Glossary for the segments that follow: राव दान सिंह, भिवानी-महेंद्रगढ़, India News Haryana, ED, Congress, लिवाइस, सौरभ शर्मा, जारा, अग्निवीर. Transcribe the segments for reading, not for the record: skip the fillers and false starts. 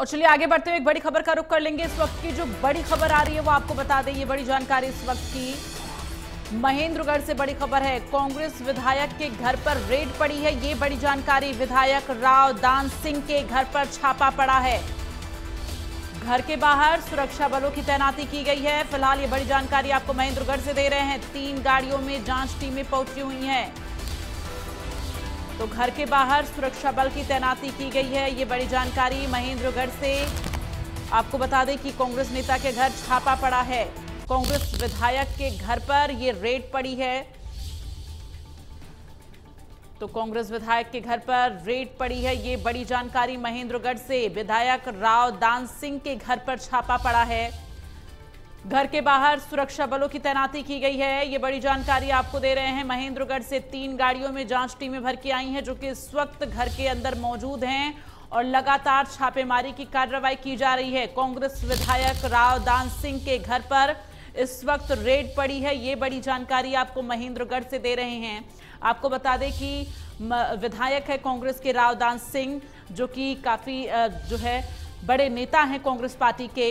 और चलिए आगे बढ़ते हुए एक बड़ी खबर का रुख कर लेंगे। इस वक्त की जो बड़ी खबर आ रही है वो आपको बता दें, ये बड़ी जानकारी इस वक्त की महेंद्रगढ़ से बड़ी खबर है। कांग्रेस विधायक के घर पर रेड पड़ी है, ये बड़ी जानकारी। विधायक राव दान सिंह के घर पर छापा पड़ा है, घर के बाहर सुरक्षा बलों की तैनाती की गई है। फिलहाल ये बड़ी जानकारी आपको महेंद्रगढ़ से दे रहे हैं। 3 गाड़ियों में जांच टीमें पहुंची हुई हैं, तो घर के बाहर सुरक्षा बल की तैनाती की गई है। ये बड़ी जानकारी महेंद्रगढ़ से। आपको बता दें कि कांग्रेस नेता के घर छापा पड़ा है, कांग्रेस विधायक के घर पर ये रेड पड़ी है, तो कांग्रेस विधायक के घर पर रेड पड़ी है, ये बड़ी जानकारी महेंद्रगढ़ से। विधायक राव दान सिंह के घर पर छापा पड़ा है, घर के बाहर सुरक्षा बलों की तैनाती की गई है। ये बड़ी जानकारी आपको दे रहे हैं महेंद्रगढ़ से। 3 गाड़ियों में जांच टीमें भर के आई हैं, जो कि इस वक्त घर के अंदर मौजूद हैं और लगातार छापेमारी की कार्रवाई की जा रही है। कांग्रेस विधायक राव दान सिंह के घर पर इस वक्त रेड पड़ी है, ये बड़ी जानकारी आपको महेंद्रगढ़ से दे रहे हैं। आपको बता दें कि विधायक है कांग्रेस के राव दान सिंह, जो कि काफी जो है बड़े नेता हैं कांग्रेस पार्टी के,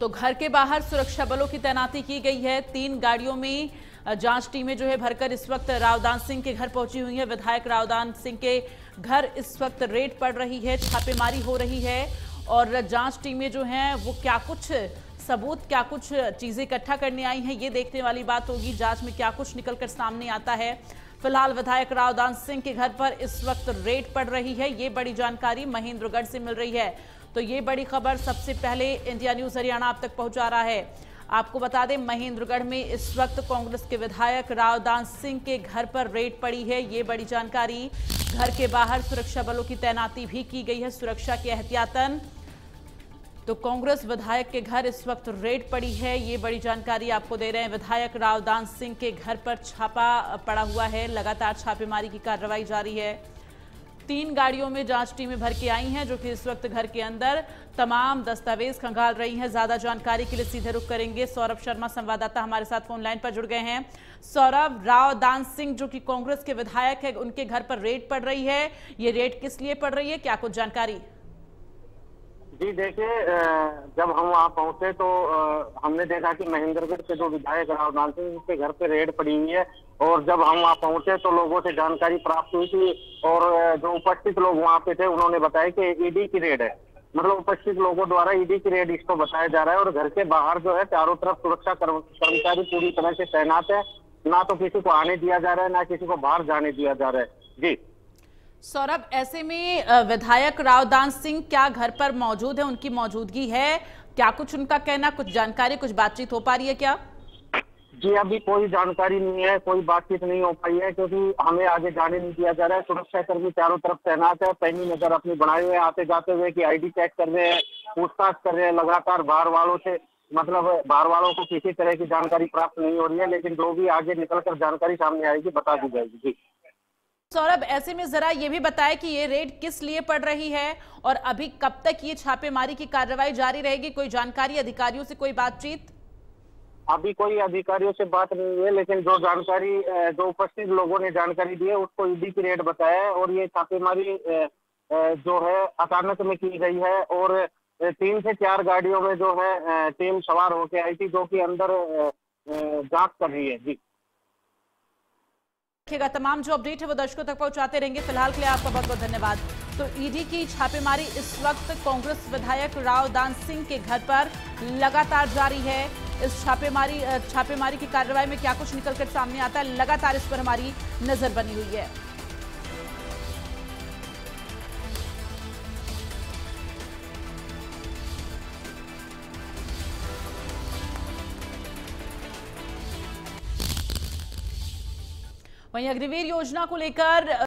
तो घर के बाहर सुरक्षा बलों की तैनाती की गई है। 3 गाड़ियों में जांच टीमें जो है भरकर इस वक्त रावदान सिंह के घर पहुंची हुई है। विधायक रावदान सिंह के घर इस वक्त रेड पड़ रही है, छापेमारी हो रही है और जांच टीमें जो हैं वो क्या कुछ सबूत, क्या कुछ चीज़ें इकट्ठा करने आई हैं, ये देखने वाली बात होगी। जाँच में क्या कुछ निकल कर सामने आता है। फिलहाल विधायक रावदान सिंह के घर पर इस वक्त रेड पड़ रही है, ये बड़ी जानकारी महेंद्रगढ़ से मिल रही है। तो ये बड़ी खबर सबसे पहले इंडिया न्यूज हरियाणा आप तक पहुंचा रहा है। आपको बता दें महेंद्रगढ़ में इस वक्त कांग्रेस के विधायक रावदान सिंह के घर पर रेड पड़ी है, ये बड़ी जानकारी। घर के बाहर सुरक्षा बलों की तैनाती भी की गई है, सुरक्षा के एहतियातन। तो कांग्रेस विधायक के घर इस वक्त रेड पड़ी है, ये बड़ी जानकारी आपको दे रहे हैं। विधायक रावदान सिंह के घर पर छापा पड़ा हुआ है, लगातार छापेमारी की कार्रवाई जारी है। 3 गाड़ियों में जांच टीमें भर के आई हैं, जो कि इस वक्त घर के अंदर तमाम दस्तावेज खंगाल रही हैं। ज्यादा जानकारी के लिए सीधे रुख करेंगे, सौरभ शर्मा संवाददाता हमारे साथ फोन लाइन पर जुड़ गए हैं। सौरभ, राव दान सिंह जो कि कांग्रेस के विधायक है, उनके घर पर रेड पड़ रही है, ये रेड किस लिए पड़ रही है, क्या कुछ जानकारी? जी देखिए, जब हम वहाँ पहुंचे तो हमने देखा कि महेंद्रगढ़ के जो विधायक राव दान सिंह के घर पे रेड पड़ी हुई है, और जब हम वहाँ पहुंचे तो लोगों से जानकारी प्राप्त हुई थी और जो उपस्थित लोग वहाँ पे थे उन्होंने बताया कि ईडी की रेड है। मतलब उपस्थित लोगों द्वारा ईडी की रेड इसको बताया जा रहा है, और घर के बाहर जो है चारों तरफ सुरक्षा कर्मचारी पूरी तरह से तैनात है, ना तो किसी को आने दिया जा रहा है, ना किसी को बाहर जाने दिया जा रहा है। जी सौरभ, ऐसे में विधायक रावदान सिंह क्या घर पर मौजूद है, उनकी मौजूदगी है, क्या कुछ उनका कहना, कुछ जानकारी, कुछ बातचीत हो पा रही है क्या? जी अभी कोई जानकारी नहीं है, कोई बातचीत नहीं हो पाई है, क्योंकि हमें आगे जाने नहीं दिया जा रहा है। सुरक्षाकर्मी चारों तरफ तैनात है, पैनी नजर अपनी बनाए हुए आते जाते हुए कि आईडी चेक कर रहे हैं, पूछताछ कर रहे हैं। लगातार बाहर वालों से मतलब बाहर वालों को किसी तरह की जानकारी प्राप्त नहीं हो रही है, लेकिन जो भी आगे निकल कर जानकारी सामने आएगी बता दी जाएगी। जी सौरभ, ऐसे में जरा ये भी बताएं कि ये रेड किस लिए पड़ रही है और अभी कब तक ये छापेमारी की कार्रवाई जारी रहेगी? कोई जानकारी, अधिकारियों से कोई बातचीत? अभी कोई अधिकारियों से बात नहीं हुई है, लेकिन जो जानकारी जो उपस्थित लोगों ने जानकारी दी है उसको ईडी की रेड बताया है, और ये छापेमारी जो है अचानक में की गई है। और 3 से 4 गाड़ियों में जो है टीम सवार होकर आई थी, जो की अंदर जाँच कर रही है। जी तमाम जो अपडेट है वो दर्शकों तक पहुंचाते रहेंगे। फिलहाल के लिए आपका बहुत बहुत धन्यवाद। तो ईडी की छापेमारी इस वक्त कांग्रेस विधायक राव दान सिंह के घर पर लगातार जारी है। इस छापेमारी की कार्रवाई में क्या कुछ निकलकर सामने आता है, लगातार इस पर हमारी नजर बनी हुई है। वहीं अग्निवीर योजना को लेकर